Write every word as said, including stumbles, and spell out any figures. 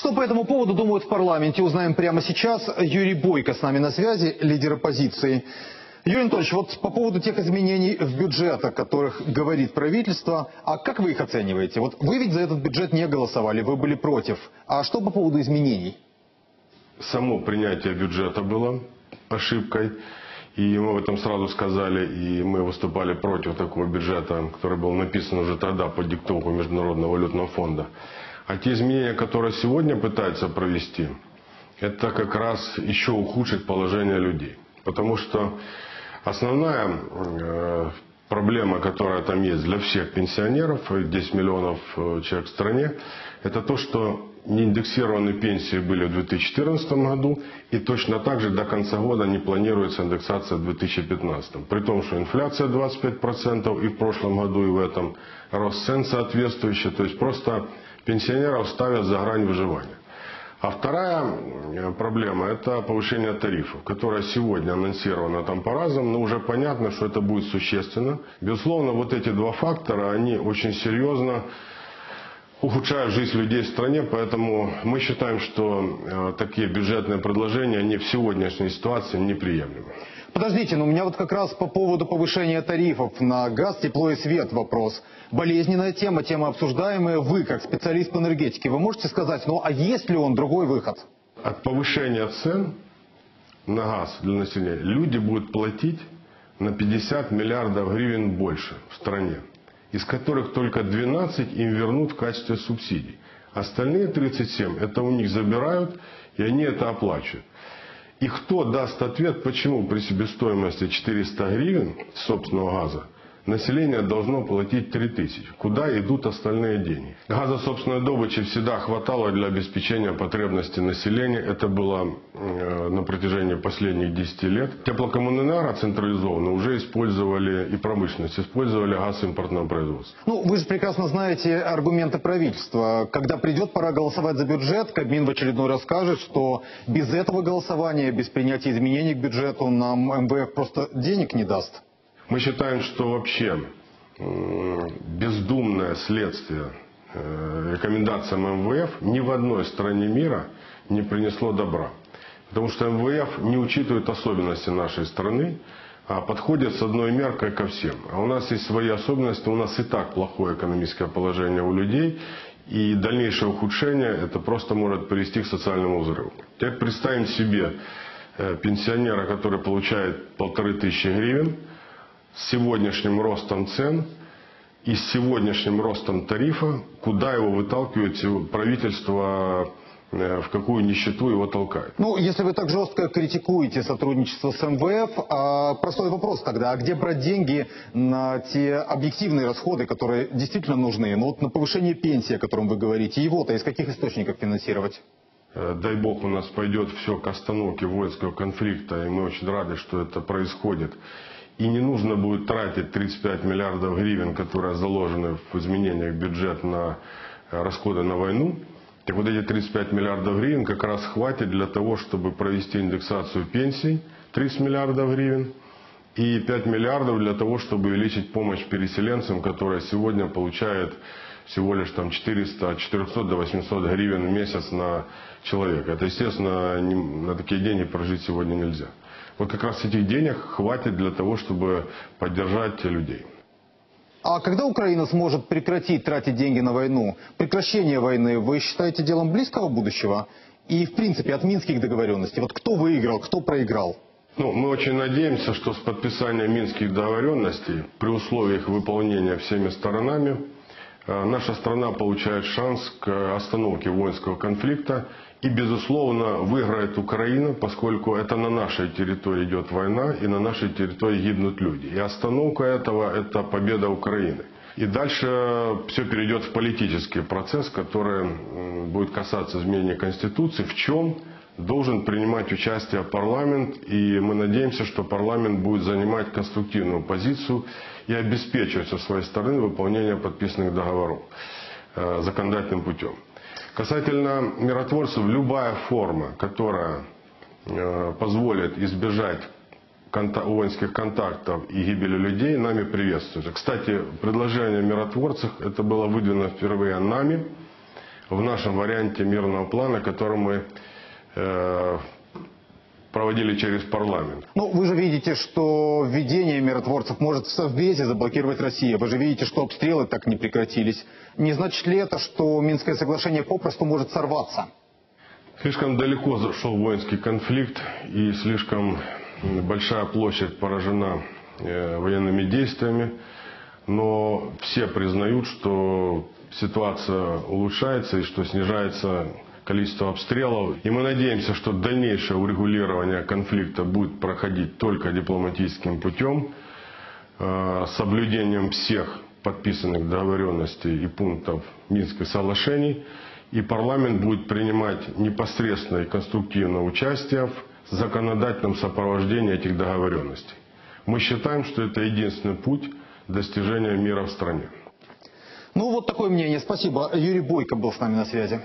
Что по этому поводу думают в парламенте, узнаем прямо сейчас. Юрий Бойко с нами на связи, лидер оппозиции. Юрий Анатольевич, вот по поводу тех изменений в бюджет, о которых говорит правительство, а как вы их оцениваете? Вот вы ведь за этот бюджет не голосовали, вы были против. А что по поводу изменений? Само принятие бюджета было ошибкой. И мы об этом сразу сказали, и мы выступали против такого бюджета, который был написан уже тогда под диктовку Международного валютного фонда. А те изменения, которые сегодня пытаются провести, это как раз еще ухудшит положение людей. Потому что основная э, проблема, которая там есть для всех пенсионеров, десять миллионов человек в стране, это то, что неиндексированные пенсии были в две тысячи четырнадцатом году, и точно так же до конца года не планируется индексация в две тысячи пятнадцатом. При том, что инфляция двадцать пять процентов и в прошлом году, и в этом, рост цен соответствующий, то есть просто пенсионеров ставят за грань выживания. А вторая проблема – это повышение тарифов, которое сегодня анонсировано там по-разному, но уже понятно, что это будет существенно. Безусловно, вот эти два фактора, они очень серьезно ухудшают жизнь людей в стране, поэтому мы считаем, что такие бюджетные предложения, они в сегодняшней ситуации неприемлемы. Подождите, но у меня вот как раз по поводу повышения тарифов на газ, тепло и свет вопрос. Болезненная тема, тема обсуждаемая. Вы, как специалист по энергетике, вы можете сказать, ну а есть ли он другой выход? От повышения цен на газ для населения люди будут платить на пятьдесят миллиардов гривен больше в стране, из которых только двенадцать им вернут в качестве субсидий. Остальные тридцать семь это у них забирают, и они это оплачивают. И кто даст ответ, почему при себестоимости четыреста гривен собственного газа население должно платить три тысячи? Куда идут остальные деньги? Газа собственной добычи всегда хватало для обеспечения потребностей населения. Это было э, на протяжении последних десяти лет. Теплокоммунэнерго централизованно уже использовали, и промышленность использовали газ импортного производства. Ну, вы же прекрасно знаете аргументы правительства. Когда придет пора голосовать за бюджет, Кабмин в очередной раз скажет, что без этого голосования, без принятия изменений к бюджету нам МВФ просто денег не даст. Мы считаем, что вообще бездумное следствие рекомендациям МВФ ни в одной стране мира не принесло добра. Потому что МВФ не учитывает особенности нашей страны, а подходит с одной меркой ко всем. А у нас есть свои особенности, у нас и так плохое экономическое положение у людей. И дальнейшее ухудшение это просто может привести к социальному взрыву. Теперь представим себе пенсионера, который получает полторы тысячи гривен, с сегодняшним ростом цен и с сегодняшним ростом тарифа, куда его выталкивает правительство, в какую нищету его толкает. Ну, если вы так жестко критикуете сотрудничество с МВФ, а простой вопрос тогда, а где брать деньги на те объективные расходы, которые действительно нужны? Ну, вот на повышение пенсии, о котором вы говорите, его-то из каких источников финансировать? Дай бог у нас пойдет все к остановке воинского конфликта, и мы очень рады, что это происходит. И не нужно будет тратить тридцать пять миллиардов гривен, которые заложены в изменениях бюджета на расходы на войну. Так вот эти тридцать пять миллиардов гривен как раз хватит для того, чтобы провести индексацию пенсий тридцать миллиардов гривен и пять миллиардов для того, чтобы увеличить помощь переселенцам, которые сегодня получают всего лишь там четыреста, от четырехсот до восьмисот гривен в месяц на человека. Это, естественно, не, на такие деньги прожить сегодня нельзя. Вот как раз этих денег хватит для того, чтобы поддержать людей. А когда Украина сможет прекратить тратить деньги на войну? Прекращение войны вы считаете делом близкого будущего? И, в принципе, от Минских договоренностей. Вот кто выиграл, кто проиграл? Ну, мы очень надеемся, что с подписанием Минских договоренностей, при условии их выполнения всеми сторонами, наша страна получает шанс к остановке воинского конфликта. И, безусловно, выиграет Украина, поскольку это на нашей территории идет война, и на нашей территории гибнут люди. И остановка этого – это победа Украины. И дальше все перейдет в политический процесс, который будет касаться изменения Конституции, в чем должен принимать участие парламент. И мы надеемся, что парламент будет занимать конструктивную позицию и обеспечивать со своей стороны выполнение подписанных договоров законодательным путем. Касательно миротворцев, любая форма, которая э, позволит избежать конта- воинских контактов и гибели людей, нами приветствуется. Кстати, предложение о миротворцах это было выдвинуто впервые нами. в нашем варианте мирного плана, который мы э, проводили через парламент. Ну, вы же видите, что введение миротворцев может в Совбезе заблокировать Россия. Вы же видите, что обстрелы так не прекратились. Не значит ли это, что Минское соглашение попросту может сорваться? Слишком далеко зашел воинский конфликт, и слишком большая площадь поражена э, военными действиями. Но все признают, что ситуация улучшается и что снижается количество обстрелов. И мы надеемся, что дальнейшее урегулирование конфликта будет проходить только дипломатическим путем, э, с соблюдением всех подписанных договоренностей и пунктов Минских соглашений. И парламент будет принимать непосредственное и конструктивное участие в законодательном сопровождении этих договоренностей. Мы считаем, что это единственный путь достижения мира в стране. Ну вот такое мнение. Спасибо. Юрий Бойко был с нами на связи.